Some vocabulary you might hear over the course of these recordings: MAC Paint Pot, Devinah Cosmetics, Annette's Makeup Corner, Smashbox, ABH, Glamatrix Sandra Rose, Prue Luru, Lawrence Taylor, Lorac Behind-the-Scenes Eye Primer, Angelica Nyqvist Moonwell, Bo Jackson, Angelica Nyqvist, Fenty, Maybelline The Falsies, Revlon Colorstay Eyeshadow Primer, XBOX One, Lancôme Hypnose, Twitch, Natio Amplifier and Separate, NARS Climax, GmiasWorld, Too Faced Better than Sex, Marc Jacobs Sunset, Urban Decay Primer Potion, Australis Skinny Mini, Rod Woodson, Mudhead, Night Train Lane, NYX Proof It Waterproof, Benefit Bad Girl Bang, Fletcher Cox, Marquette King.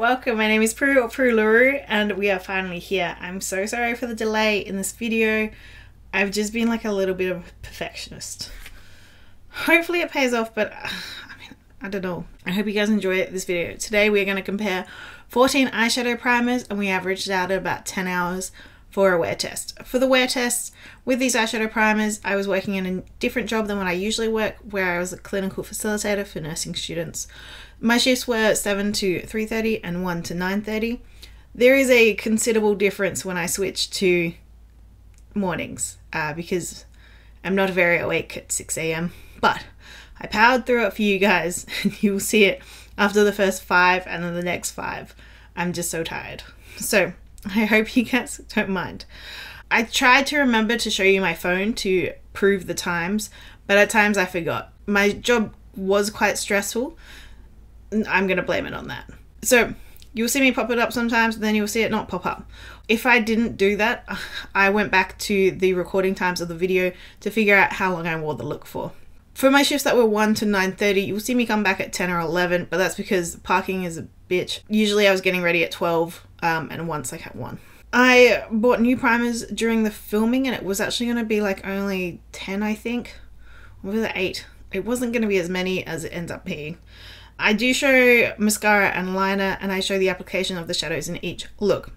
welcome. My name is Prue, or Prue Luru, and we are finally here. I'm so sorry for the delay in this video. I've just been like a little bit of a perfectionist. Hopefully it pays off, but I don't know. I hope you guys enjoy this video. Today we're going to compare 14 eyeshadow primers, and we averaged out at about 10 hours for a wear test. For the wear tests with these eyeshadow primers, I was working in a different job than what I usually work, where I was a clinical facilitator for nursing students. My shifts were 7 to 3:30 and 1 to 9:30. There is a considerable difference when I switch to mornings because I'm not very awake at 6 a.m. But I powered through it for you guys, and you will see it after the first 5 and then the next 5. I'm just so tired. So I hope you guys don't mind. I tried to remember to show you my phone to prove the times, but at times I forgot. My job was quite stressful. I'm going to blame it on that. So you'll see me pop it up sometimes, and then you'll see it not pop up. If I didn't do that, I went back to the recording times of the video to figure out how long I wore the look for. For my shifts that were 1 to 9:30, you'll see me come back at 10 or 11, but that's because parking is a bitch. Usually I was getting ready at 12, and once I had 1. I bought new primers during the filming, and it was actually going to be like only 10, I think. Or was it 8? It wasn't going to be as many as it ends up being. I do show mascara and liner, and I show the application of the shadows in each look.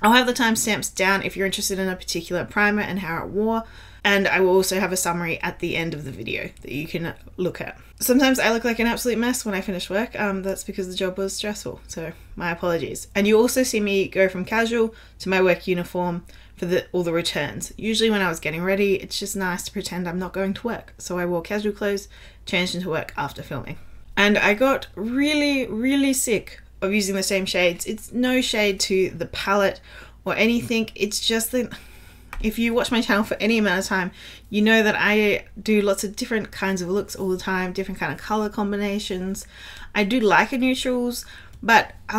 I'll have the timestamps down if you're interested in a particular primer and how it wore, and I will also have a summary at the end of the video that you can look at. Sometimes I look like an absolute mess when I finish work. That's because the job was stressful, so my apologies. And you also see me go from casual to my work uniform for all the returns. Usually when I was getting ready, it's just nice to pretend I'm not going to work, so I wore casual clothes, changed into work after filming. And I got really, really sick of using the same shades. It's no shade to the palette or anything. It's just that if you watch my channel for any amount of time, you know that I do lots of different kinds of looks all the time, different kind of color combinations. I do like neutrals, but I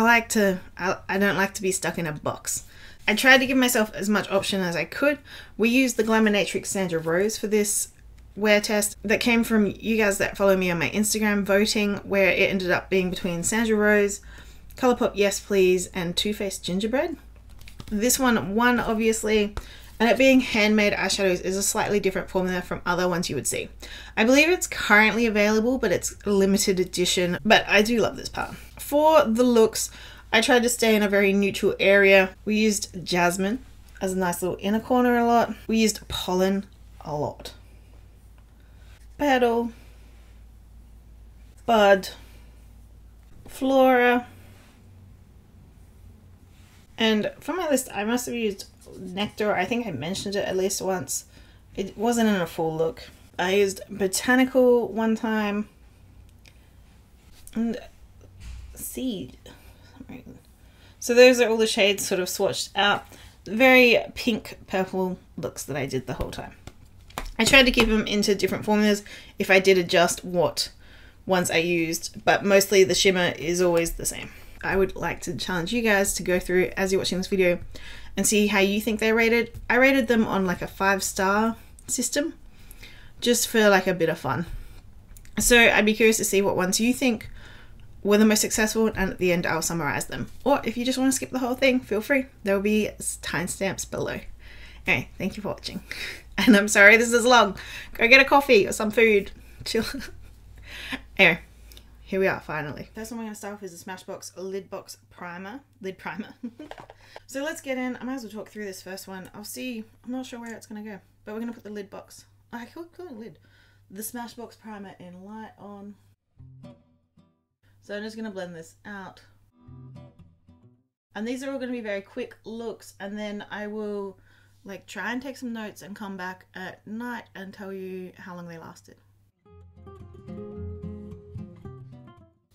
don't like to be stuck in a box. I tried to give myself as much option as I could. We used the Glamatrix Sandra Rose for this wear test that came from you guys that follow me on my Instagram voting, where it ended up being between Sandra Rose, Colourpop Yes Please, and Too Faced Gingerbread. This one won, obviously, and it being handmade eyeshadows is a slightly different formula from other ones you would see. I believe it's currently available, but it's limited edition, but I do love this part. For the looks, I tried to stay in a very neutral area. We used Jasmine as a nice little inner corner a lot. We used Pollen a lot. Petal, Bud, Flora, and for my list I must have used Nectar. I think I mentioned it at least once. It wasn't in a full look. I used Botanical one time and Seed. So those are all the shades sort of swatched out. Very pink purple looks that I did the whole time. I tried to keep them into different formulas if I did adjust what ones I used, but mostly the shimmer is always the same. I would like to challenge you guys to go through as you're watching this video and see how you think they rated. I rated them on like a 5-star system just for like a bit of fun. So I'd be curious to see what ones you think were the most successful, and at the end I'll summarize them. Or if you just want to skip the whole thing, feel free. There will be timestamps below. Anyway, thank you for watching. And I'm sorry this is long. Go get a coffee or some food. Chill. Anyway, here we are finally. First one we're going to start off is a Smashbox Lid Box Primer. Lid Primer. So let's get in. I might as well talk through this first one. I'll see. I'm not sure where it's going to go. But we're going to put the lid box. I could call it lid. The Smashbox Primer in light on. So I'm just going to blend this out. And these are all going to be very quick looks. And then I will like try and take some notes and come back at night and tell you how long they lasted.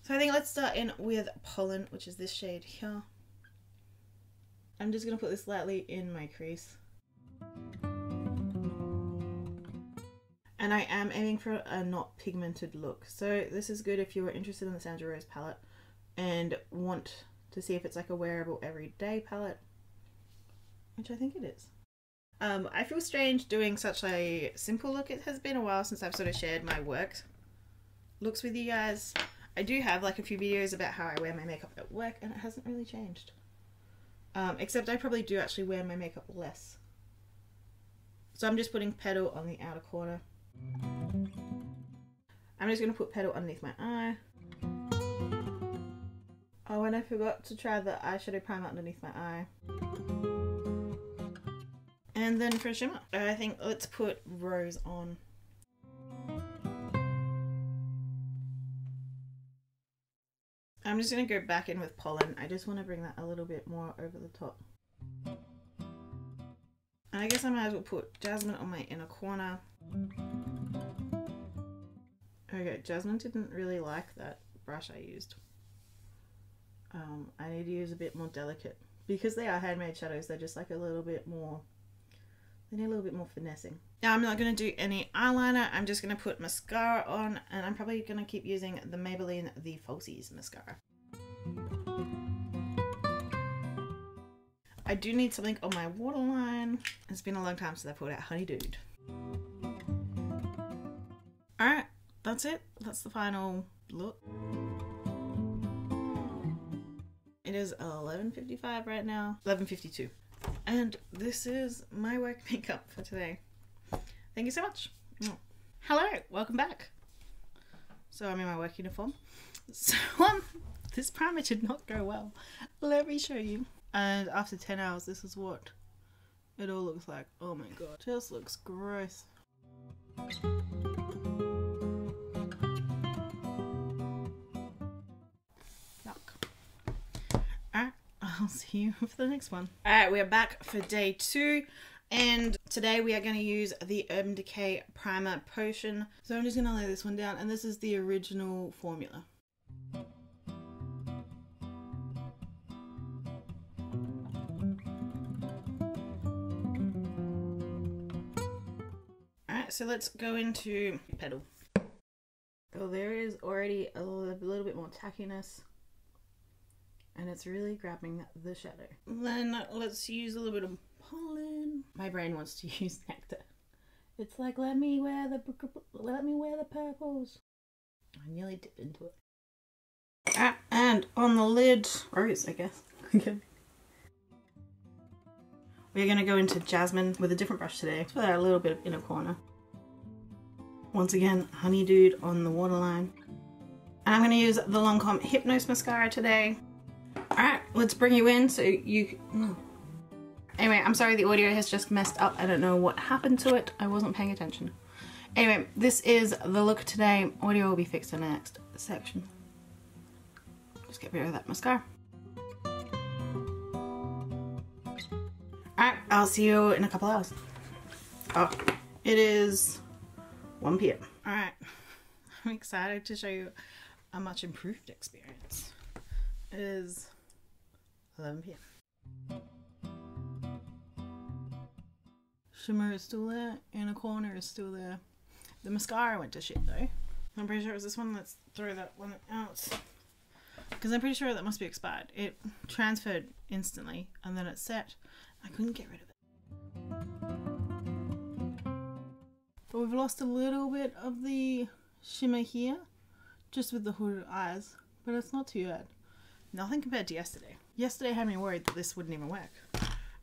So I think let's start in with Pollen, which is this shade here. I'm just gonna put this lightly in my crease. And I am aiming for a not pigmented look. So this is good if you were interested in the Sandra Rose palette and want to see if it's like a wearable everyday palette, which I think it is. I feel strange doing such a simple look. It has been a while since I've sort of shared my work looks with you guys. I do have like a few videos about how I wear my makeup at work, and it hasn't really changed. Except I probably do actually wear my makeup less. So I'm just putting petal on the outer corner. I'm just going to put petal underneath my eye. Oh, and I forgot to try the eyeshadow primer underneath my eye. And then for shimmer, I think let's put Rose on. I'm just going to go back in with Pollen. I just want to bring that a little bit more over the top. And I guess I might as well put Jasmine on my inner corner. Okay, Jasmine didn't really like that brush I used. I need to use a bit more delicate. Because they are handmade shadows, they're just like a little bit more, they need a little bit more finessing. Now I'm not going to do any eyeliner, I'm just going to put mascara on, and I'm probably going to keep using the Maybelline The Falsies mascara. I do need something on my waterline. It's been a long time since I pulled out Honey Dude. Alright, that's it. That's the final look. It is 11:55 right now, 11:52. And this is my work makeup for today. Thank you so much. Hello, welcome back. So I'm in my work uniform. So this primer did not go well. Let me show you. And after 10 hours, this is what it all looks like. Oh my God, it just looks gross. I'll see you for the next one. Alright, we're back for day two, and today we are going to use the Urban Decay Primer Potion. So I'm just going to lay this one down, and this is the original formula. Alright, so let's go into petal. So there is already a little bit more tackiness. And it's really grabbing the shadow. Then let's use a little bit of Pollen. My brain wants to use Nectar. It's like, let me wear the purples. I nearly dipped into it. Ah, and on the lid, Rose, I guess. Okay. We're gonna go into Jasmine with a different brush today. Let's put out a little bit of inner corner. Once again, Honey Dude on the waterline. And I'm gonna use the Lancôme Hypnose mascara today. Alright, let's bring you in so you... Anyway, I'm sorry the audio has just messed up. I don't know what happened to it. I wasn't paying attention. Anyway, this is the look today. Audio will be fixed in the next section. Just get rid of that mascara. Alright, I'll see you in a couple hours. Oh, it is 1 p.m. Alright, I'm excited to show you a much improved experience. It is 11 p.m. Shimmer is still there, inner corner is still there. The mascara went to shit though. I'm pretty sure it was this one. Let's throw that one out. Because I'm pretty sure that must be expired. It transferred instantly and then it set. I couldn't get rid of it. But we've lost a little bit of the shimmer here, just with the hooded eyes, but it's not too bad. Nothing compared to yesterday. Yesterday had me worried that this wouldn't even work.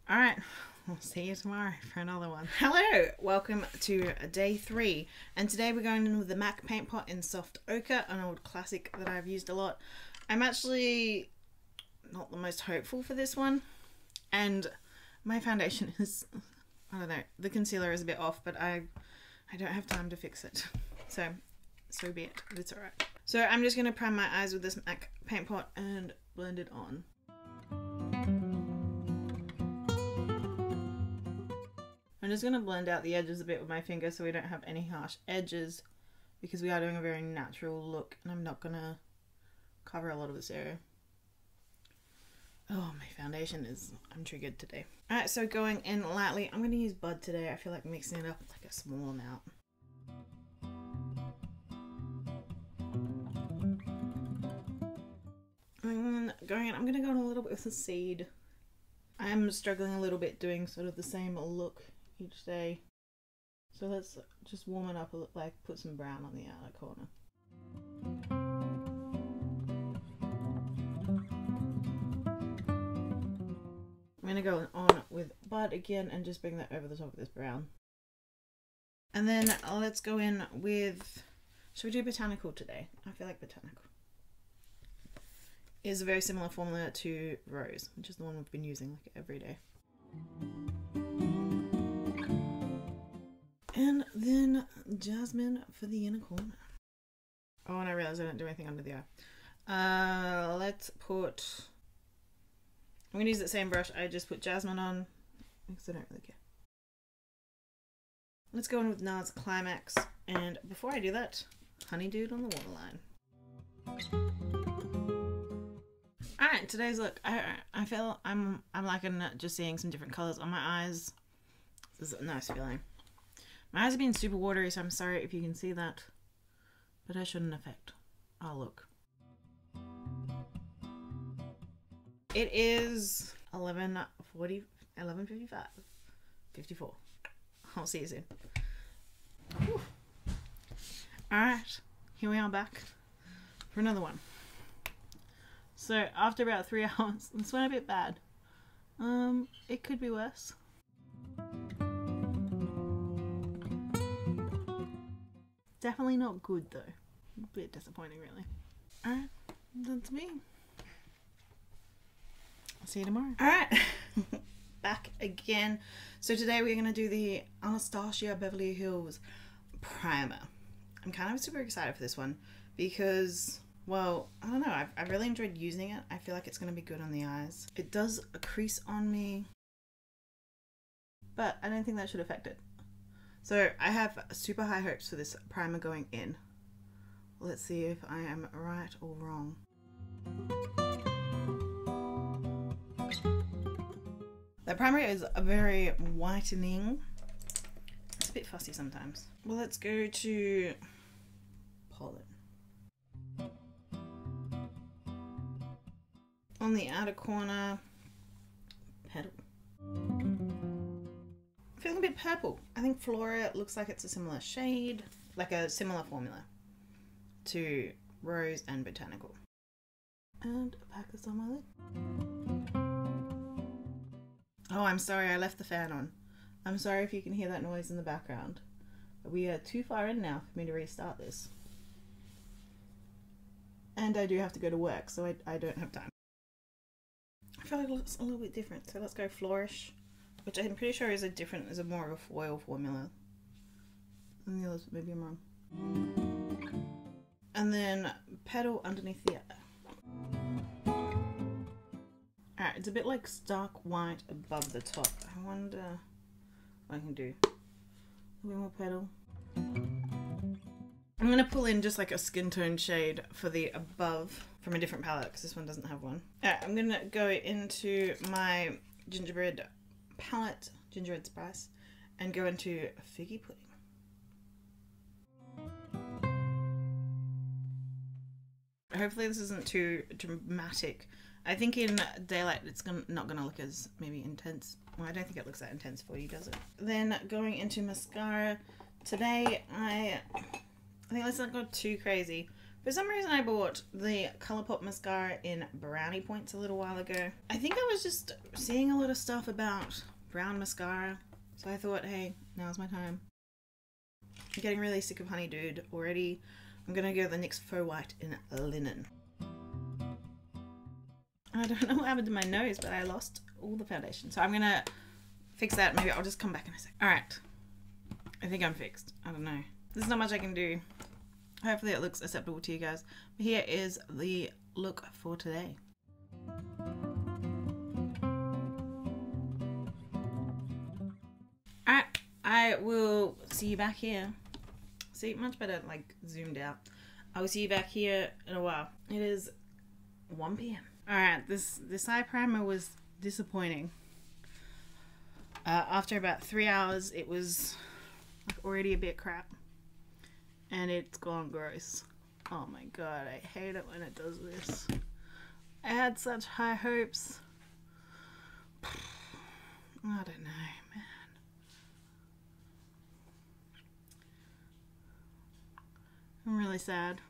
Alright, we'll see you tomorrow for another one. Hello! Welcome to day three. And today we're going in with the MAC Paint Pot in Soft Ochre, an old classic that I've used a lot. I'm actually not the most hopeful for this one. And my foundation is, I don't know, the concealer is a bit off, but I don't have time to fix it. So be it. It's alright. So I'm just going to prime my eyes with this MAC Paint Pot and blend it on. I'm just going to blend out the edges a bit with my finger so we don't have any harsh edges, because we are doing a very natural look and I'm not going to cover a lot of this area. Oh, my foundation is... I'm triggered today. Alright, so going in lightly. I'm going to use Bud today. I feel like mixing it up with like a small amount. Going in, I'm going to go in a little bit with the seed. I am struggling a little bit doing sort of the same look each day. So let's just warm it up, like put some brown on the outer corner. I'm going to go on with Bud again and just bring that over the top of this brown. And then let's go in with, should we do Botanical today? I feel like Botanical is a very similar formula to Rose, which is the one we've been using like every day. And then Jasmine for the inner corner. Oh, and I realized I don't do anything under the eye. Let's put, I'm going to use that same brush I just put Jasmine on because I don't really care. Let's go in with NARS Climax, and before I do that, Honey Dude on the waterline. Alright, today's look. I feel I'm liking just seeing some different colours on my eyes. This is a nice feeling. My eyes have been super watery, so I'm sorry if you can see that, but I shouldn't affect our look. It is 11:54. I'll see you soon. Alright, here we are back for another one. So after about 3 hours, this went a bit bad. It could be worse. Definitely not good though. A bit disappointing really. Alright, that's me. I'll see you tomorrow. Alright, back again. So today we're going to do the Anastasia Beverly Hills Primer. I'm kind of super excited for this one because, well, I don't know, I've really enjoyed using it. I feel like it's going to be good on the eyes. It does a crease on me, but I don't think that should affect it. So I have super high hopes for this primer going in. Let's see if I am right or wrong. The primer is very whitening. It's a bit fussy sometimes. Well, let's go to Pollen. On the outer corner, Petal. I'm feeling a bit purple. I think Flora looks like it's a similar shade, like a similar formula to Rose and Botanical. And pack this on my lid. Oh, I'm sorry, I left the fan on. I'm sorry if you can hear that noise in the background. We are too far in now for me to restart this. And I do have to go to work, so I don't have time. I feel like it looks a little bit different, so let's go Flourish, which I'm pretty sure is a different, is a more of a foil formula than the others. Maybe I'm wrong. And then Petal underneath the eye. Alright, it's a bit like stark white above the top. I wonder what I can do. A bit more Petal. I'm going to pull in just like a skin tone shade for the above from a different palette because this one doesn't have one. Alright, I'm going to go into my Gingerbread palette, Gingerbread Spice, and go into Figgy Pudding. Hopefully this isn't too dramatic. I think in daylight it's not going to look as maybe intense. Well, I don't think it looks that intense for you, does it? Then going into mascara. Today I think let's not go too crazy. For some reason I bought the Colourpop mascara in Brownie Points a little while ago. I think I was just seeing a lot of stuff about brown mascara, so I thought, hey, now's my time. I'm getting really sick of Honey Dude already. I'm gonna go the NYX Faux White in Linen. I don't know what happened to my nose, but I lost all the foundation, so I'm gonna fix that. Maybe I'll just come back in a sec. Alright, I think I'm fixed. I don't know. There's not much I can do. Hopefully it looks acceptable to you guys. But here is the look for today. Alright, I will see you back here. See, much better like zoomed out. I will see you back here in a while. It is 1 p.m. Alright, this eye primer was disappointing. After about 3 hours it was like already a bit crap. And it's gone gross. Oh my god, I hate it when it does this. I had such high hopes. I don't know, man. I'm really sad.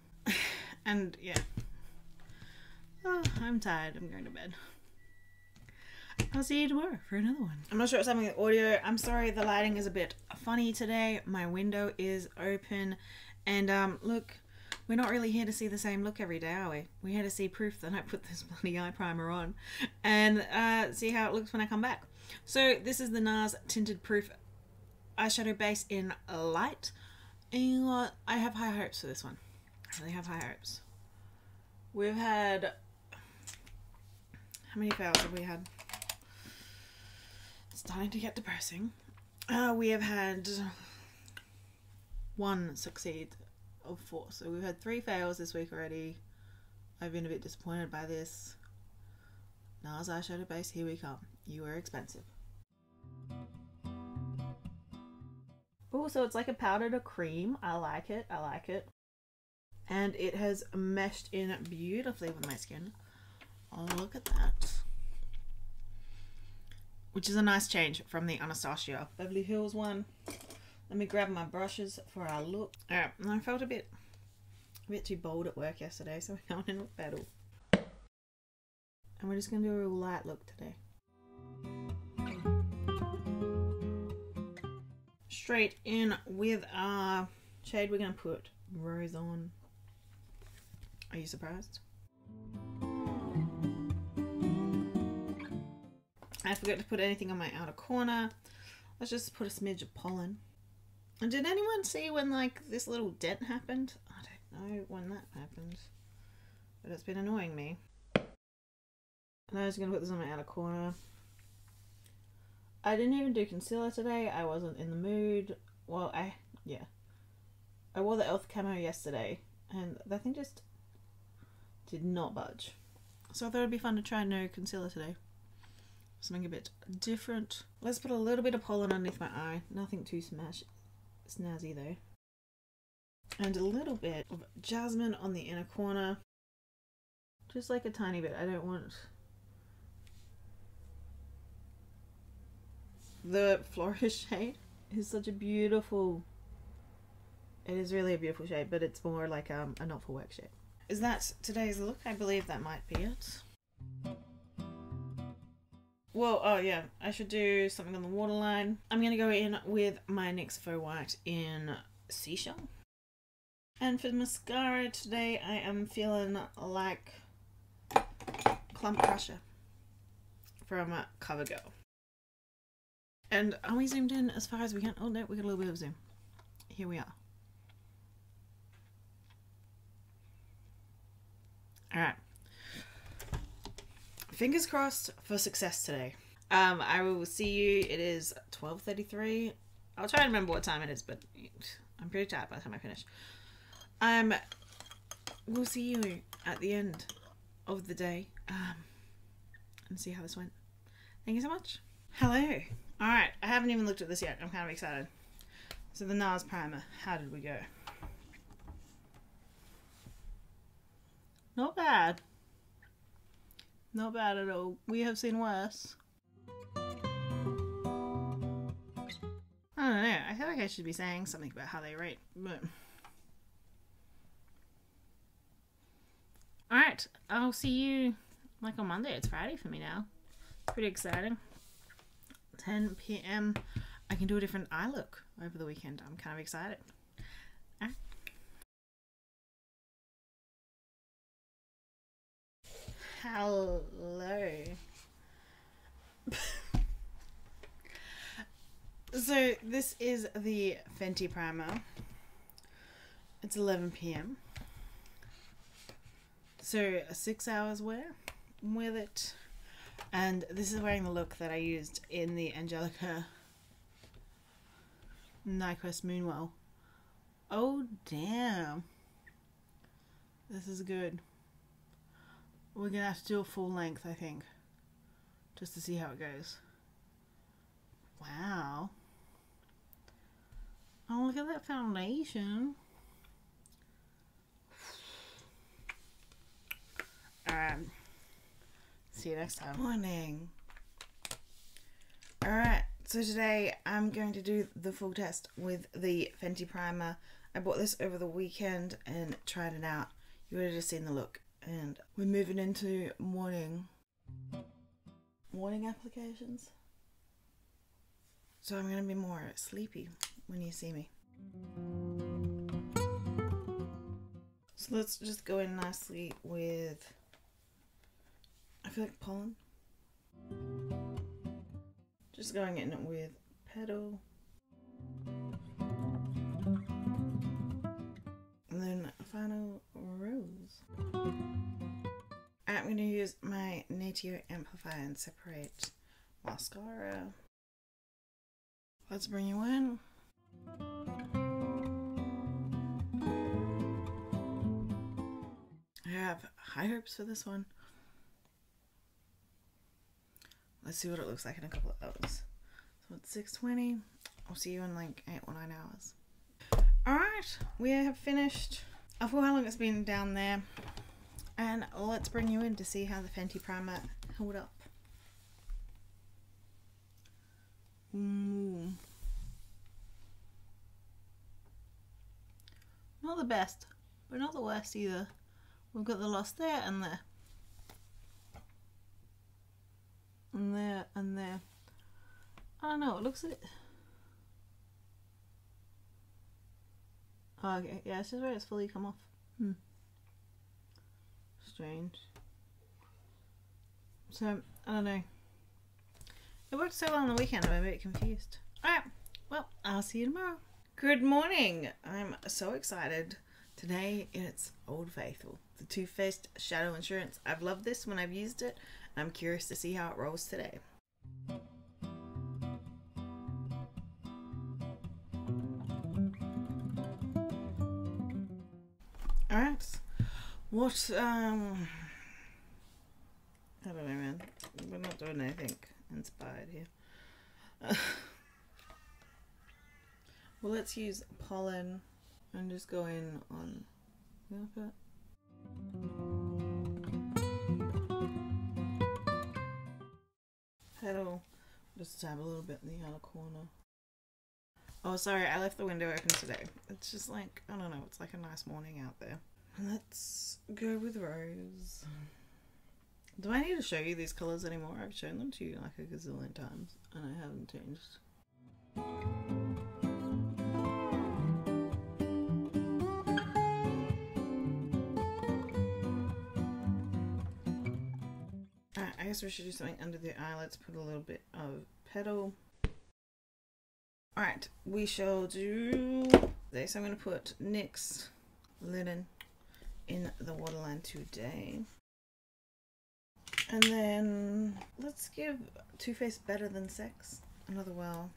And yeah. Oh, I'm tired. I'm going to bed. Aussie tomorrow for another one. I'm not sure it's having the audio. I'm sorry, the lighting is a bit funny today. My window is open, and look, we're not really here to see the same look every day, are we? We're here to see proof that I put this bloody eye primer on and see how it looks when I come back. So this is the NARS Tinted Proof Eyeshadow Base in Light. And I have high hopes for this one. I really have high hopes. We've had... how many fails have we had? It's starting to get depressing. We have had one succeed of four. So we've had three fails this week already. I've been a bit disappointed by this. NARS eyeshadow base, here we come. You are expensive. Oh, so it's like a powder to cream. I like it. I like it. And it has meshed in beautifully with my skin. Oh, look at that. Which is a nice change from the Anastasia Beverly Hills one. Let me grab my brushes for our look. Alright, and I felt a bit too bold at work yesterday, so we're going in with battle. And we're just going to do a real light look today. Straight in with our shade, we're going to put Rose on. Are you surprised? I forgot to put anything on my outer corner. Let's just put a smidge of pollen. And did anyone see when like this little dent happened? I don't know when that happened, but it's been annoying me. And I was going to put this on my outer corner. I didn't even do concealer today. I wasn't in the mood. Well, I wore the e.l.f. camo yesterday and that thing just did not budge. So I thought it'd be fun to try no concealer today. Something a bit different. Let's put a little bit of pollen underneath my eye. Nothing too snazzy though. And a little bit of jasmine on the inner corner. Just like a tiny bit. I don't want the Flourish shade. Is such a beautiful... it is really a beautiful shade, but it's more like a not for work shade. Is that today's look? I believe that might be it. Well, oh yeah, I should do something on the waterline. I'm going to go in with my NYX Faux White in Seashell. And for the mascara today, I am feeling like Clump Crusher from CoverGirl. And are we zoomed in as far as we can? Oh no, we got a little bit of zoom. Here we are. Alright. Fingers crossed for success today. I will see you. It is 12:33. I'll try and remember what time it is, but I'm pretty tired by the time I finish. We'll see you at the end of the day and see how this went. Thank you so much. Hello. Alright, I haven't even looked at this yet. I'm kind of excited. So the NARS primer, how did we go? Not bad. Not bad at all. We have seen worse. I don't know. I feel like I should be saying something about how they rate, but... alright, I'll see you like on Monday. It's Friday for me now. It's pretty exciting. 10 p.m. I can do a different eye look over the weekend. I'm kind of excited. Alright. Hello. So this is the Fenty primer. It's 11 p.m. so 6 hours wear with it, and this is wearing the look that I used in the Angelica Nyqvist Moonwell. Oh damn, this is good. We're going to have to do a full length, I think, just to see how it goes. Wow. Oh, look at that foundation. Alright. See you next time. Morning. Alright, so today I'm going to do the full test with the Fenty primer. I bought this over the weekend and tried it out. You would have just seen the look. And we're moving into morning. morning applications. So I'm going to be more sleepy when you see me. So let's just go in nicely with, I feel like pollen. Just going in with petal. And then final rose. I'm going to use my Natio Amplifier and Separate mascara. Let's bring you in. I have high hopes for this one. Let's see what it looks like in a couple of hours. So it's 6:20. I'll see you in like 8 or 9 hours. Alright, we have finished. I forgot how long it's been down there. And let's bring you in to see how the Fenty primer held up. Not the best, but not the worst either. We've got the lost there and there. And there and there. I don't know, it looks like... Oh, okay, yeah, it's just where it's fully come off. Strange. So, I don't know. It worked so well on the weekend, I'm a bit confused. Alright, well, I'll see you tomorrow. Good morning! I'm so excited. Today it's Old Faithful, the Too Faced Shadow Insurance. I've loved this when I've used it, and I'm curious to see how it rolls today. Alright, what, I don't know, man. We're not doing anything inspired here. Well, let's use pollen and just go in on the outfit. Petal, just dab a little bit in the outer corner. Oh, sorry, I left the window open today. It's just like, I don't know, it's like a nice morning out there. Let's go with rose. Do I need to show you these colours anymore? I've shown them to you like a gazillion times and I haven't changed. Alright, I guess we should do something under the eye. Let's put a little bit of petal. Alright, we shall do this. I'm going to put NYX Linen in the waterline today. And then let's give Too Faced Better Than Sex another whirl.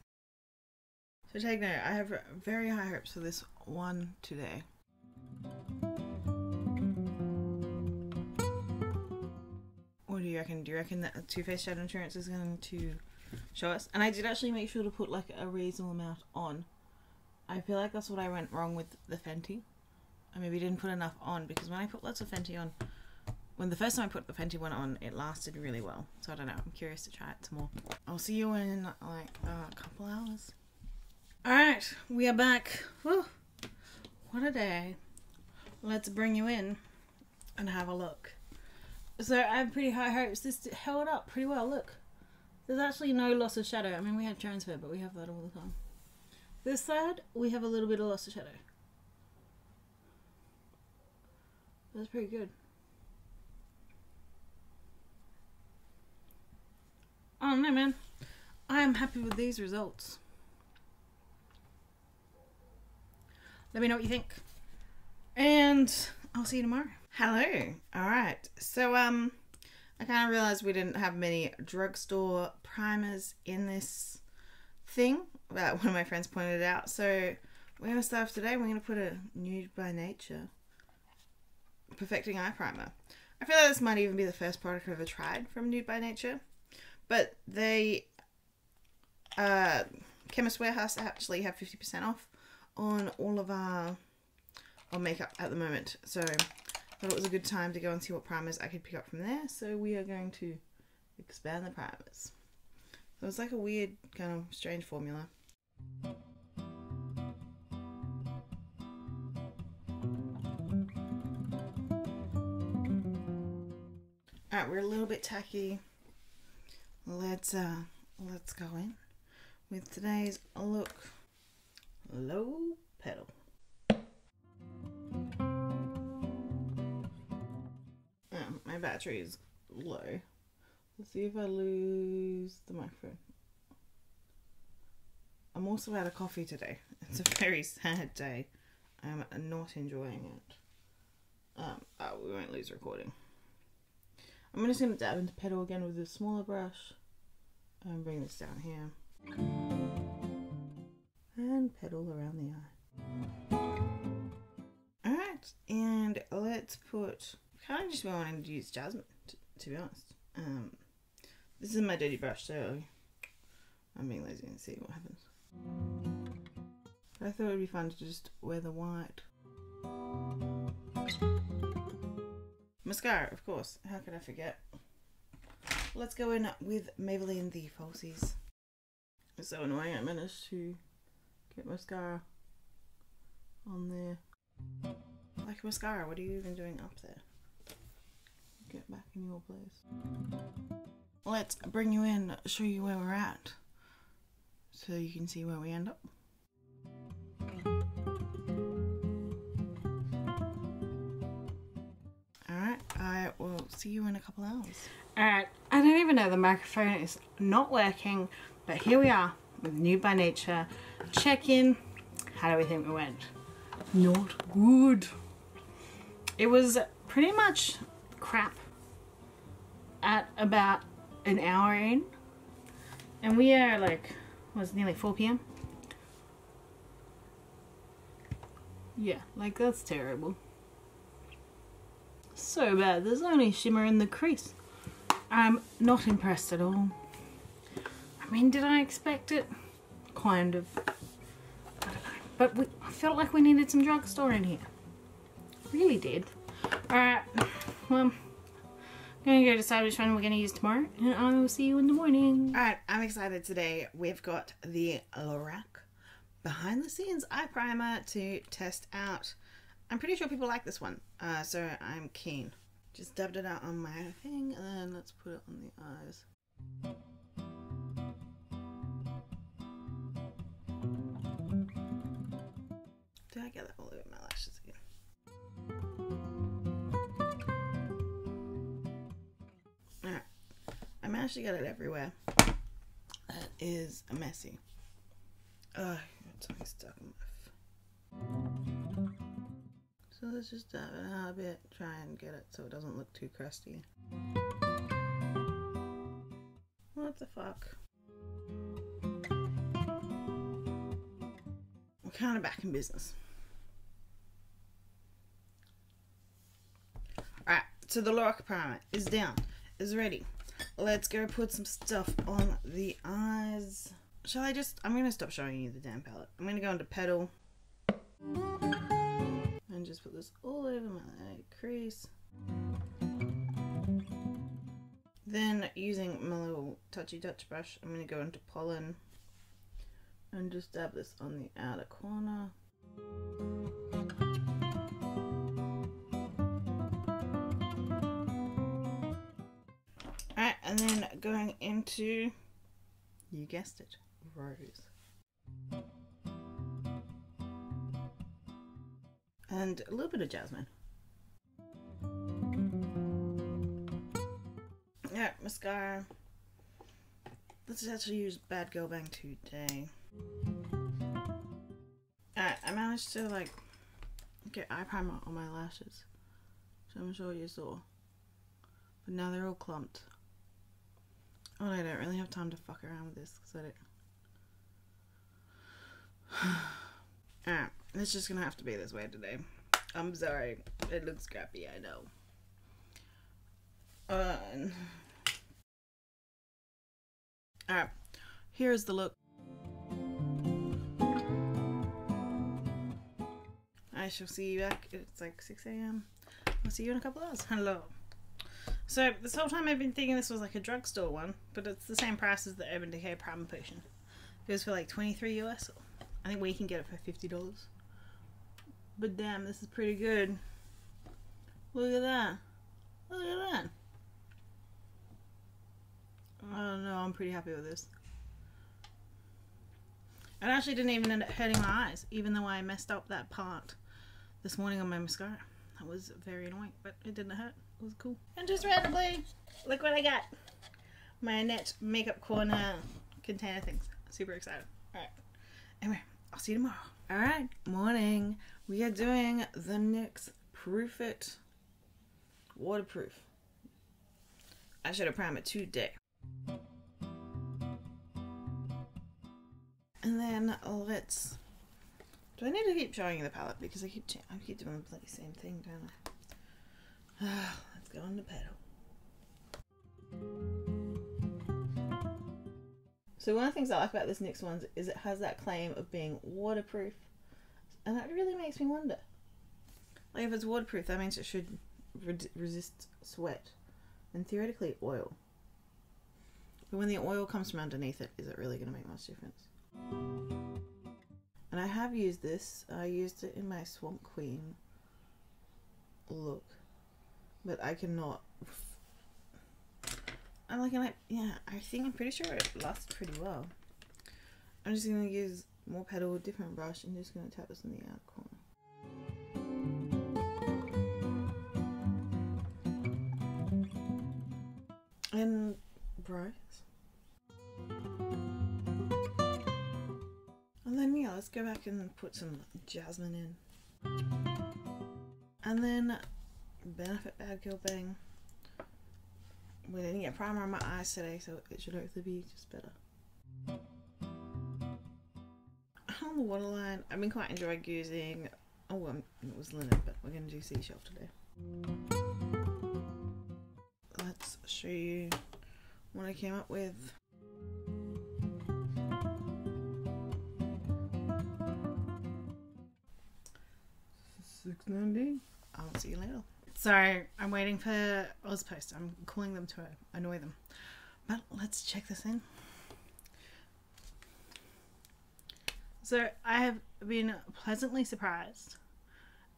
So take note, I have very high hopes for this one today. What do you reckon? Do you reckon that Too Faced Shadow Insurance is going to show us? And I did actually make sure to put like a reasonable amount on. I feel like that's what I went wrong with the Fenty. I maybe didn't put enough on, because when I put lots of Fenty on, when the first time I put the Fenty one on, it lasted really well. So I don't know, I'm curious to try it some more. I'll see you in like a couple hours. Alright, we are back. Whew. What a day. Let's bring you in and have a look. So I have pretty high hopes. This held up pretty well, look. There's actually no loss of shadow. I mean, we have transfer, but we have that all the time. This side, we have a little bit of loss of shadow. That's pretty good. Oh no, man, I am happy with these results. Let me know what you think, and I'll see you tomorrow. Hello. All right, so I kind of realized we didn't have many drugstore primers in this thing, that one of my friends pointed out. So we're gonna start off today. We're gonna put a Nude by Nature Perfecting Eye Primer. I feel like this might even be the first product I've ever tried from Nude by Nature. But they, Chemist Warehouse actually have 50% off on all of our makeup at the moment. So I thought it was a good time to go and see what primers I could pick up from there. So we are going to expand the primers. So it's like a weird kind of strange formula. Alright, we're a little bit tacky. let's go in with today's look. Low petal. My battery is low. Let's see if I lose the microphone. I'm also out of coffee today. It's a very sad day. I'm not enjoying it. Oh, we won't lose recording. I'm just going to dab into petal again with a smaller brush and bring this down here. And petal around the eye. Alright, and let's put... kind of just wanting to use Jasmine, to be honest. This is my dirty brush, so I'm being lazy and see what happens. But I thought it would be fun to just wear the white. Mascara, of course. How could I forget? Let's go in with Maybelline The Falsies. It's so annoying I managed to get mascara on there. Like mascara, what are you even doing up there? Get back in your place. Let's bring you in, show you where we're at, so you can see where we end up. Alright, I will see you in a couple hours. Alright, I don't even know, the microphone is not working, but here we are with Nude by Nature. Check-in. How do we think we went? Not good. It was pretty much crap at about an hour in, and we are like, was nearly 4 p.m. yeah, like that's terrible, so bad. There's only shimmer in the crease. I'm not impressed at all. I mean, did I expect it? Kind of. I don't know, but I felt like we needed some drugstore in here, really did. Alright, well, I'm going to go decide which one we're going to use tomorrow, and I will see you in the morning. Alright, I'm excited today. We've got the Lorac Behind-the-Scenes Eye Primer to test out. I'm pretty sure people like this one, so I'm keen. Just dabbed it out on my thing, and then let's put it on the eyes. Did I get that all over my lashes again? I managed to get it everywhere. That is messy. Oh, something stuck in my face. So let's just dab it out a bit, try and get it so it doesn't look too crusty. What the fuck? We're kind of back in business. Alright, so the Lorac primer is down, is ready. Let's go put some stuff on the eyes. Shall I just... I'm going to stop showing you the damn palette. I'm going to go into petal. And just put this all over my crease. Then, using my little touchy touch brush, I'm going to go into pollen. And just dab this on the outer corner. And then going into, you guessed it, rose. And a little bit of jasmine. Yeah, mascara. Let's actually use Bad Girl Bang today. Alright, I managed to like get eye primer on my lashes, which I'm sure you saw. But now they're all clumped. Oh, I don't really have time to fuck around with this because I don't. Alright, it's just gonna have to be this way today. I'm sorry, it looks crappy, I know. Alright, here is the look. I shall see you back. It's like 6 a.m. I'll see you in a couple hours. Hello. So, this whole time I've been thinking this was like a drugstore one, but it's the same price as the Urban Decay Primer Potion. It goes for like $23 US. I think we can get it for $50. But damn, this is pretty good. Look at that. Look at that. I don't know, I'm pretty happy with this. I actually didn't even end up hurting my eyes, even though I messed up that part this morning on my mascara. That was very annoying, but it didn't hurt. It was cool. And just randomly, look what I got. My Annette Makeup Corner container things. Super excited. Alright. Anyway, I'll see you tomorrow. Alright, morning. We are doing the NYX Proof It Waterproof Eyeshadow Primer today. And then let's... Do I need to keep showing you the palette? Because I keep doing the bloody same thing, don't I? Let's go on the pedal. So one of the things I like about this next one is it has that claim of being waterproof. And that really makes me wonder. Like, if it's waterproof, that means it should resist sweat. And theoretically, oil. But when the oil comes from underneath it, is it really going to make much difference? And I have used this. I used it in my Swamp Queen look, but I cannot. I'm looking like, yeah, I think I'm pretty sure it lasts pretty well. I'm just gonna use more petal, different brush, and just gonna tap this in the outer corner. And brush. Then yeah, let's go back and put some jasmine in. And then Benefit Bad Girl Bang. We didn't get primer on my eyes today, so it should hopefully be just better. On the waterline, I've been quite enjoying using, oh, it was linen, but we're gonna do seashell today. Let's show you what I came up with. $6.90. I'll see you later. So I'm waiting for Ozpost. I'm calling them to annoy them. But let's check this in. So I have been pleasantly surprised.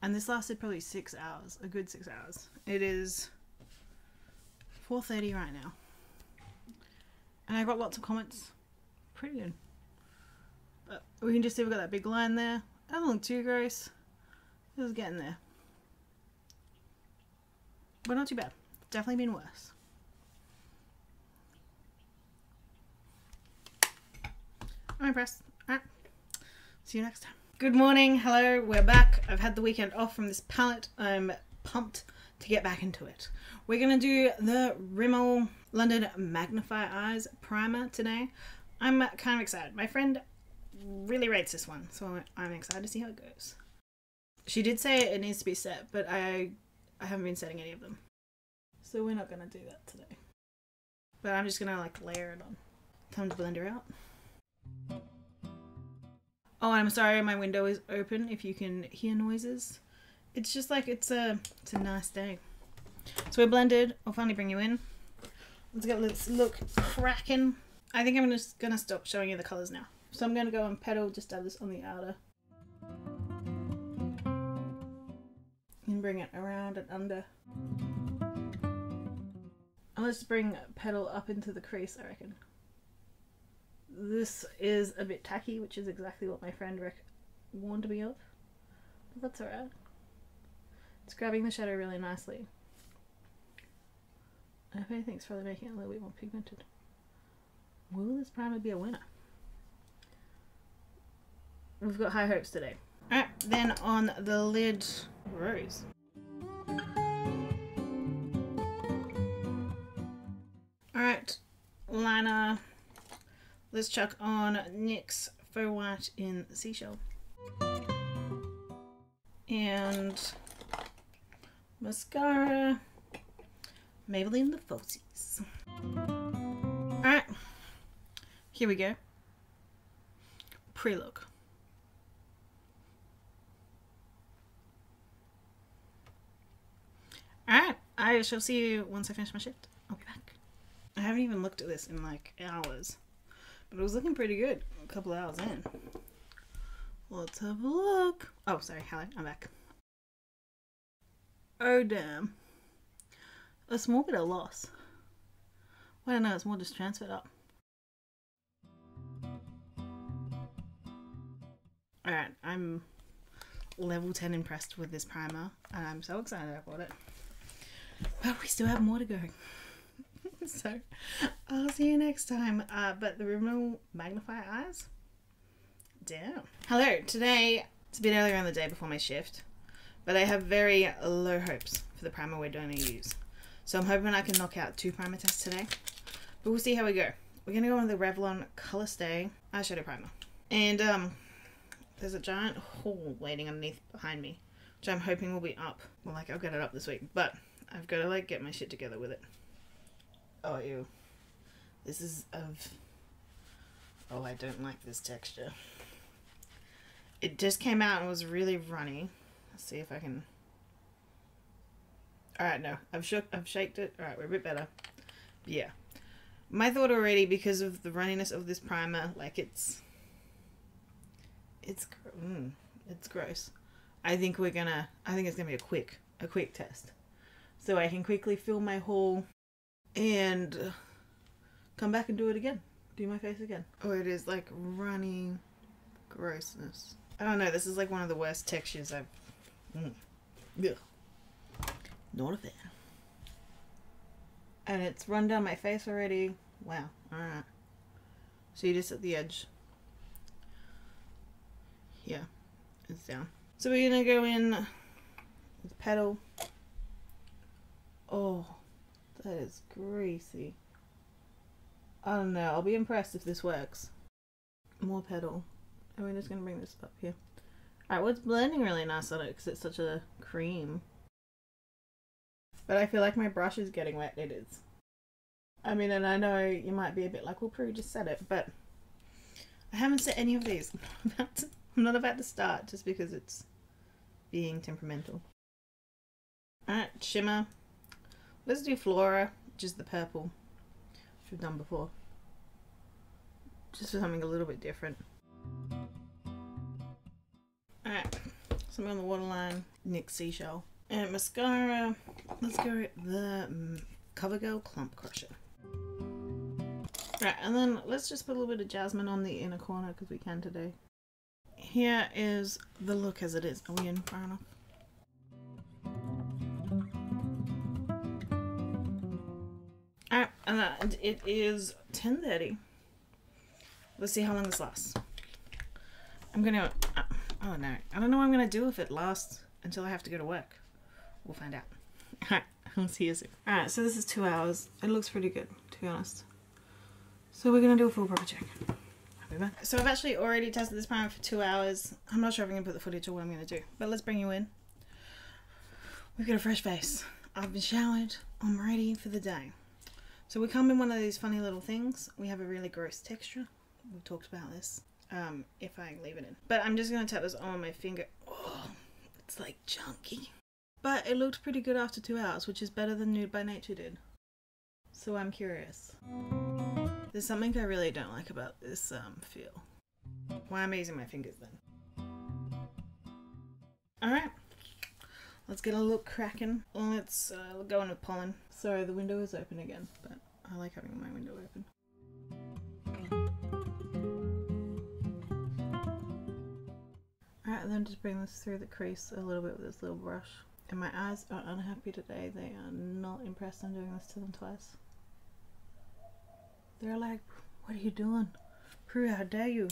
And this lasted probably 6 hours, a good 6 hours. It is 4:30 right now. And I got lots of comments. Pretty good. But we can just see we've got that big line there. That doesn't look too gross. It was getting there, but not too bad. It's definitely been worse. I'm impressed. Alright, see you next time. Good morning, hello, we're back. I've had the weekend off from this palette. I'm pumped to get back into it. We're gonna do the Rimmel London Magnifeyes Primer today. I'm kind of excited. My friend really rates this one, so I'm excited to see how it goes. She did say it needs to be set, but I haven't been setting any of them. So we're not going to do that today. But I'm just going to like layer it on. Time to blend her out. Oh, I'm sorry, my window is open if you can hear noises. It's just like, it's a nice day. So we're blended. I'll finally bring you in. Let's get this look cracking. I think I'm just going to stop showing you the colours now. So I'm going to go and petal, just dab this on the outer. And bring it around and under. And let's bring petal up into the crease, I reckon. This is a bit tacky, which is exactly what my friend warned me of. But that's alright. It's grabbing the shadow really nicely. And if anything, it's probably making it a little bit more pigmented. Will this primer be a winner? We've got high hopes today. Alright, then on the lid, Rose. Alright, liner. Let's chuck on NYX Faux White in Seashell. And mascara, Maybelline The Falsies. Alright, here we go. Pre-look. Alright, I shall see you once I finish my shift. I'll be back. I haven't even looked at this in like hours, but it was looking pretty good a couple of hours in. Let's have a look. Oh, sorry, hello, I'm back. Oh, damn. A small bit of loss. I don't know, it's more just transferred up. Alright, I'm level 10 impressed with this primer and I'm so excited I bought it. But we still have more to go. So I'll see you next time. But the Rimmel Magnifier Eyes? Damn. Hello, today it's a bit earlier in the day before my shift, but I have very low hopes for the primer we're going to use. So I'm hoping I can knock out 2 primer tests today, but we'll see how we go. We're going to go on the Revlon Colorstay Eyeshadow Primer. And there's a giant haul waiting underneath behind me, which I'm hoping will be up. Well, like, I'll get it up this week, but I've got to, like, get my shit together with it. Oh, ew. This is of... Oh, I don't like this texture. It just came out and was really runny. Let's see if I can... Alright, no. I've shaked it. Alright, we're a bit better. But yeah. My thought already, because of the runniness of this primer, like, it's gross. I think it's gonna be a quick test. So I can quickly fill my haul and come back and do it again. Do my face again. Oh, it is like runny grossness. I don't know, this is like one of the worst textures I've... Yeah. Not a fan. And it's run down my face already. Wow, alright. So you just at the edge. Yeah, it's down. So we're gonna go in with Petal. Oh, that is greasy. I don't know, I'll be impressed if this works. More Petal. And we're just gonna bring this up here. Alright, well, it's blending really nice on it because it's such a cream. But I feel like my brush is getting wet. It is. I mean, and I know you might be a bit like, well, Prue just said it, but I haven't set any of these. I'm not about to start just because it's being temperamental. Alright, shimmer. Let's do Flora, which is the purple, which we've done before. Just for something a little bit different. Alright, something on the waterline. NYX Seashell. And mascara, let's go the CoverGirl Clump Crusher. Right, and then let's just put a little bit of jasmine on the inner corner because we can today. Here is the look as it is. Are we in far enough? Alright, and it is 10:30. Let's see how long this lasts. I'm gonna... oh no, I don't know what I'm gonna do if it lasts until I have to go to work. We'll find out. Alright, I'll see you soon. Alright, so this is 2 hours. It looks pretty good, to be honest. So we're gonna do a full proper check. I'll be back. So I've actually already tested this primer for 2 hours. I'm not sure if I'm gonna put the footage or what I'm gonna do, but let's bring you in. We've got a fresh face. I've been showered. I'm ready for the day. So we come in one of these funny little things. We have a really gross texture. We've talked about this. If I leave it in. But I'm just gonna tap this on my finger. Oh, it's like chunky. But it looked pretty good after 2 hours, which is better than Nude by Nature did. So I'm curious. There's something I really don't like about this feel. Why am I using my fingers then? Alright, let's get a look cracking. Let's go in with pollen. Sorry, the window is open again, but I like having my window open. Alright, and then just bring this through the crease a little bit with this little brush. And my eyes are unhappy today. They are not impressed. I'm doing this to them twice. They're like, what are you doing? Prue, how dare you?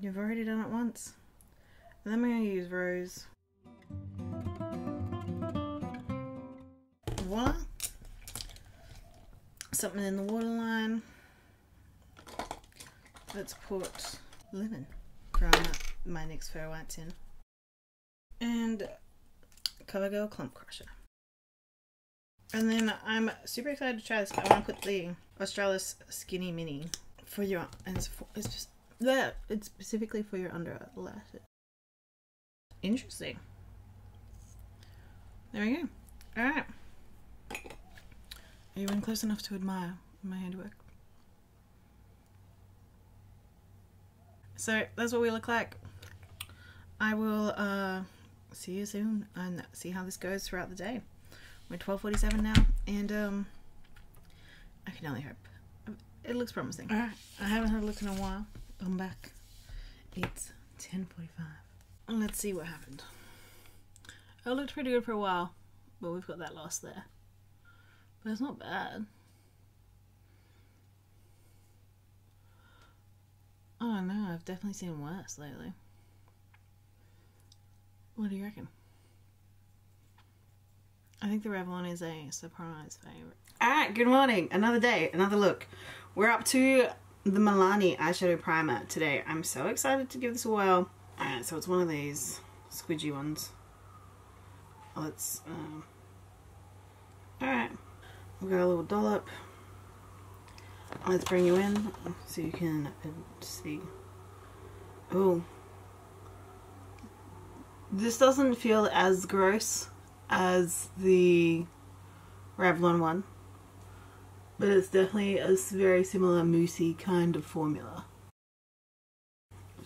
You've already done it once. And then we're going to use Rose. Voila. Something in the waterline. Let's put lemon from my NYX Fair Whites in. And CoverGirl Clump Crusher. And then I'm super excited to try this. I want to put the Australis Skinny Mini for your, and it's just that it's specifically for your under lashes. Interesting. There we go. All right. Are you even close enough to admire my handiwork? So that's what we look like. I will. See you soon and see how this goes throughout the day. We're 12:47 now and I can only hope. It looks promising. Alright, I haven't had a look in a while. I'm back. It's 10:45. Let's see what happened. It looked pretty good for a while, but we've got that loss there. But it's not bad. Oh no, I've definitely seen worse lately. What do you reckon? I think the Revlon is a surprise favourite. Alright, good morning. Another day, another look. We're up to the Milani eyeshadow primer today. I'm so excited to give this a whirl. Alright, so it's one of these squidgy ones. Let's, alright. We've got a little dollop. Let's bring you in so you can see. Oh. This doesn't feel as gross as the Revlon one, but it's definitely a very similar moussey kind of formula.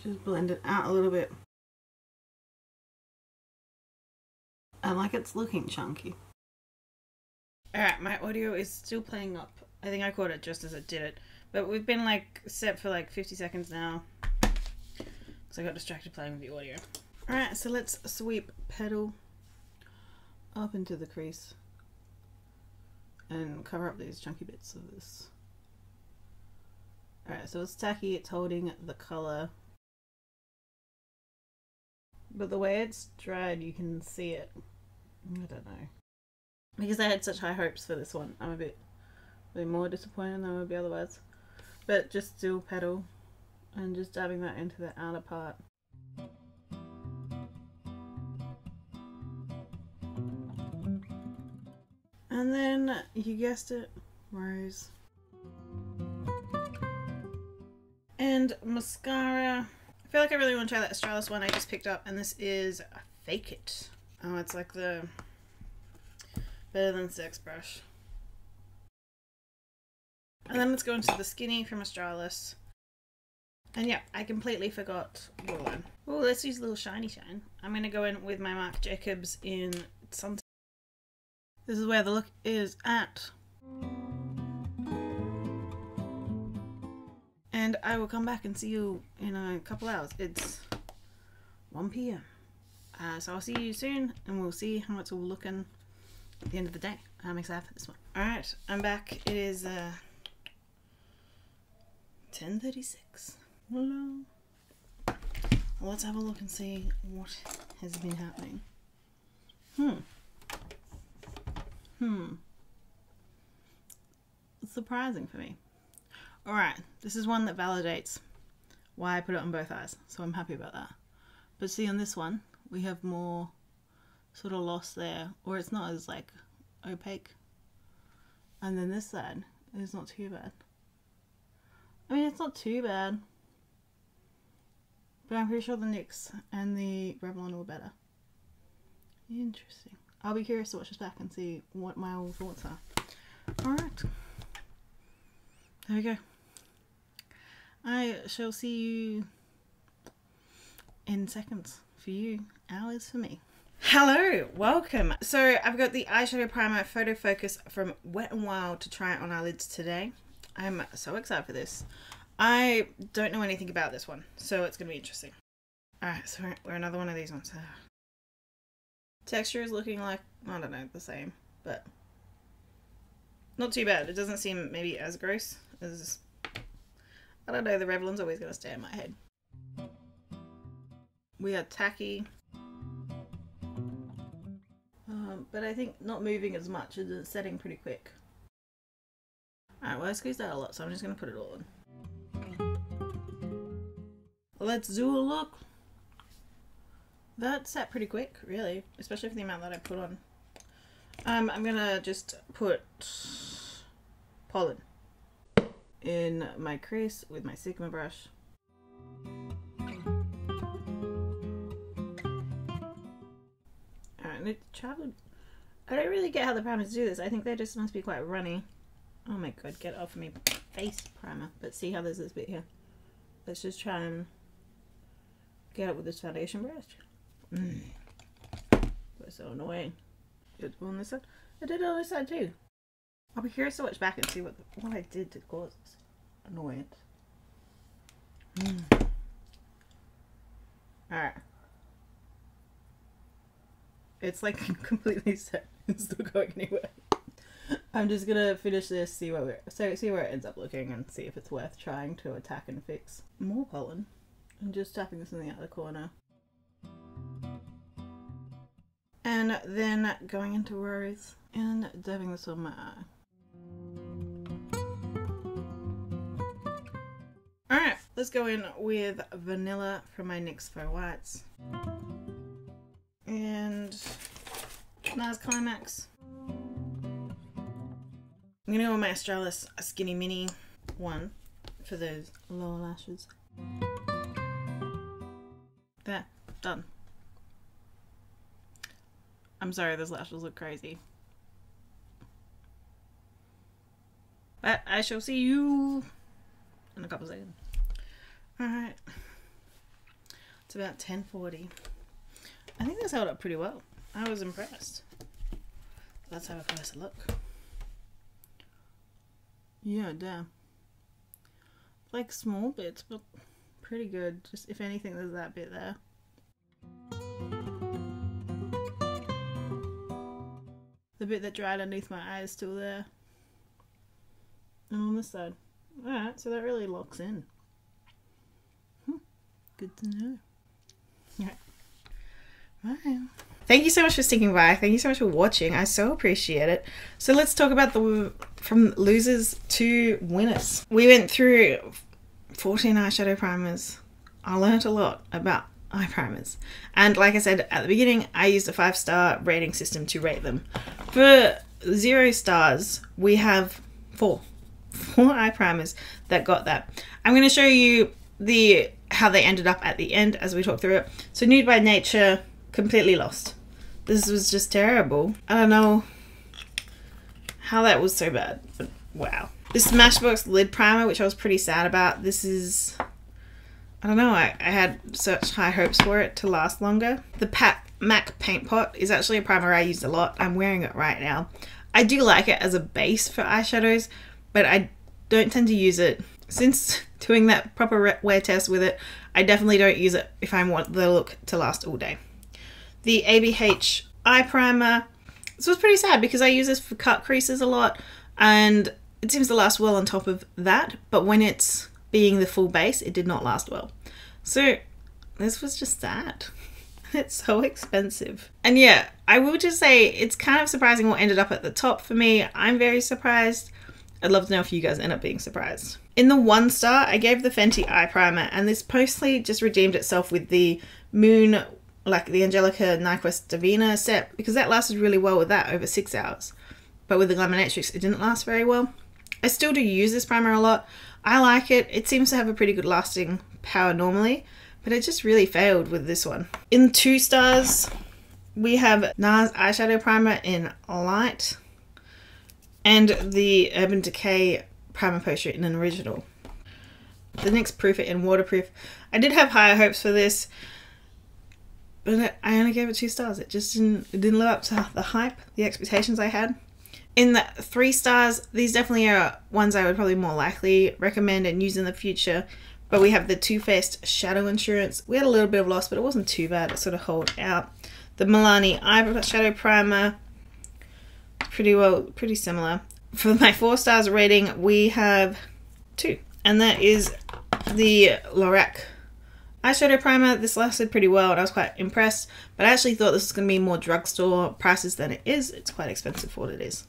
Just blend it out a little bit. I like it's looking chunky. Alright, my audio is still playing up. I think I caught it just as it did it, but we've been like set for like 50 seconds now because I got distracted playing with the audio. Alright, so let's sweep petal up into the crease and cover up these chunky bits of this. Alright, so it's tacky, it's holding the colour, but the way it's dried you can see it. I don't know, because I had such high hopes for this one. I'm a bit more disappointed than I would be otherwise, but just still petal and just dabbing that into the outer part. And then, you guessed it, rose. And mascara. I feel like I really want to try that Australis one I just picked up, and this is Fake It. Oh, it's like the Better Than Sex brush. And then let's go into the Skinny from Australis. And yeah, I completely forgot Revlon. Oh, let's use a little shiny shine. I'm going to go in with my Marc Jacobs in Sunset. This is where the look is at. And I will come back and see you in a couple hours. It's 1 p.m. So I'll see you soon and we'll see how it's all looking at the end of the day. I'm excited for this one. Alright, I'm back. It is 10:36. Hello. Let's have a look and see what has been happening. It's surprising for me. Alright, this is one that validates why I put it on both eyes, so I'm happy about that. But see, on this one, we have more sort of loss there, or it's not as like opaque. And then this side is not too bad. I mean, it's not too bad, but I'm pretty sure the NYX and the Revlon were better. Interesting. I'll be curious to watch this back and see what my old thoughts are. Alright. There we go. I shall see you in seconds for you, hours for me. Hello! Welcome! So I've got the eyeshadow primer Photo Focus from Wet n Wild to try on our lids today. I'm so excited for this. I don't know anything about this one, so it's going to be interesting. Alright, so we're another one of these ones. Texture is looking like, I don't know, the same, but not too bad. It doesn't seem maybe as gross as, I don't know, the Revlon's always going to stay in my head. We are tacky, but I think not moving as much, it's setting pretty quick. Alright, well I squeezed out a lot, so I'm just going to put it all in. Let's do a look. That set pretty quick, really, especially for the amount that I put on. I'm gonna just put pollen in my crease with my Sigma brush. Alright, and it traveled. I don't really get how the primers do this. I think they just must be quite runny. Oh my god, get off of me, face primer. But see how there's this bit here. Let's just try and get it with this foundation brush. That's so annoying. Did it on this side? I did it on this side too. I'll be curious to watch back and see what I did to cause this annoyance. Alright. It's like completely set. It's still going anywhere. I'm just gonna finish this, see where it ends up looking, and see if it's worth trying to attack and fix. More pollen. I'm just tapping this in the other corner. And then going into Rose and dabbing this on my eye. Alright, let's go in with Vanilla from my NYX Faux Whites. And NARS Climax. I'm gonna go with my Australis Skinny Mini one for those lower lashes. There, done. I'm sorry, those lashes look crazy. But I shall see you in a couple seconds. Alright. It's about 10:40. I think this held up pretty well. I was impressed. Let's have a closer look. Yeah, damn. Like small bits, but pretty good. Just if anything, there's that bit there. The bit that dried underneath my eye is still there. And on this side. Alright, so that really locks in. Good to know. Alright. Bye. Thank you so much for sticking by. Thank you so much for watching. I so appreciate it. So let's talk about the from losers to winners. We went through 14 eyeshadow primers. I learned a lot about eye primers, and like I said at the beginning, I used a 5-star rating system to rate them. For 0 stars, we have four eye primers that got that. I'm going to show you the how they ended up at the end as we talk through it. So Nude by Nature, completely lost. This was just terrible. I don't know how that was so bad, but wow. This Smashbox lid primer, which I was pretty sad about, this is, I don't know, I had such high hopes for it to last longer. The MAC Paint Pot is actually a primer I used a lot. I'm wearing it right now. I do like it as a base for eyeshadows, but I don't tend to use it. Since doing that proper wear test with it, I definitely don't use it if I want the look to last all day. The ABH eye primer, this was pretty sad because I use this for cut creases a lot, and it seems to last well on top of that, but when it's being the full base, it did not last well. So this was just sad. It's so expensive. And yeah, I will just say it's kind of surprising what ended up at the top for me. I'm very surprised. I'd love to know if you guys end up being surprised. In the 1 star, I gave the Fenty eye primer, and this mostly just redeemed itself with the Moon, like the Angelica Nyqvist Devinah set, because that lasted really well with that over 6 hours. But with the Glamatrix, it didn't last very well. I still do use this primer a lot. I like it. It seems to have a pretty good lasting power normally, but it just really failed with this one. In 2 stars, we have NARS eyeshadow primer in Light and the Urban Decay Primer Potion in an Original. The NYX Proof It Waterproof. I did have higher hopes for this, but I only gave it 2 stars. It just didn't live up to the hype, the expectations I had. In the 3 stars, these definitely are ones I would probably more likely recommend and use in the future. But we have the Too Faced Shadow Insurance. We had a little bit of loss, but it wasn't too bad. It sort of held out. The Milani Eyeshadow Primer, pretty similar. For my 4 stars rating, we have 2. And that is the Lorac eyeshadow primer. This lasted pretty well and I was quite impressed, but I actually thought this was going to be more drugstore prices than it is. It's quite expensive for what it is.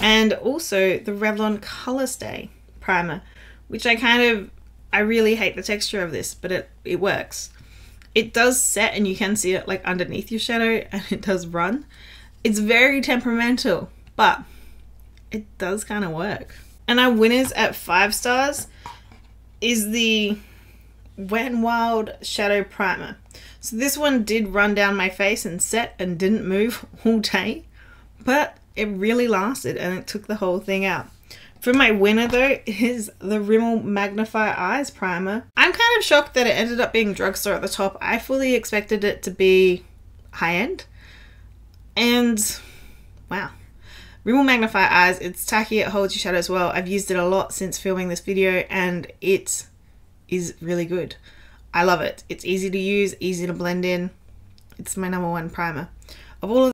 And also the Revlon Colorstay primer, which I really hate the texture of this, but it works. It does set and you can see it like underneath your shadow, and it does run. It's very temperamental, but it does kind of work. And our winners at 5 stars is the Wet n Wild Shadow Primer. So this one did run down my face and set and didn't move all day, but it really lasted and it took the whole thing out. For my winner though is the Rimmel Magnify Eyes Primer. I'm kind of shocked that it ended up being drugstore at the top. I fully expected it to be high end, and wow. Rimmel Magnify Eyes. It's tacky, it holds your shadow as well. I've used it a lot since filming this video and it is really good. I love it. It's easy to use, easy to blend in. It's my number one primer. Of all of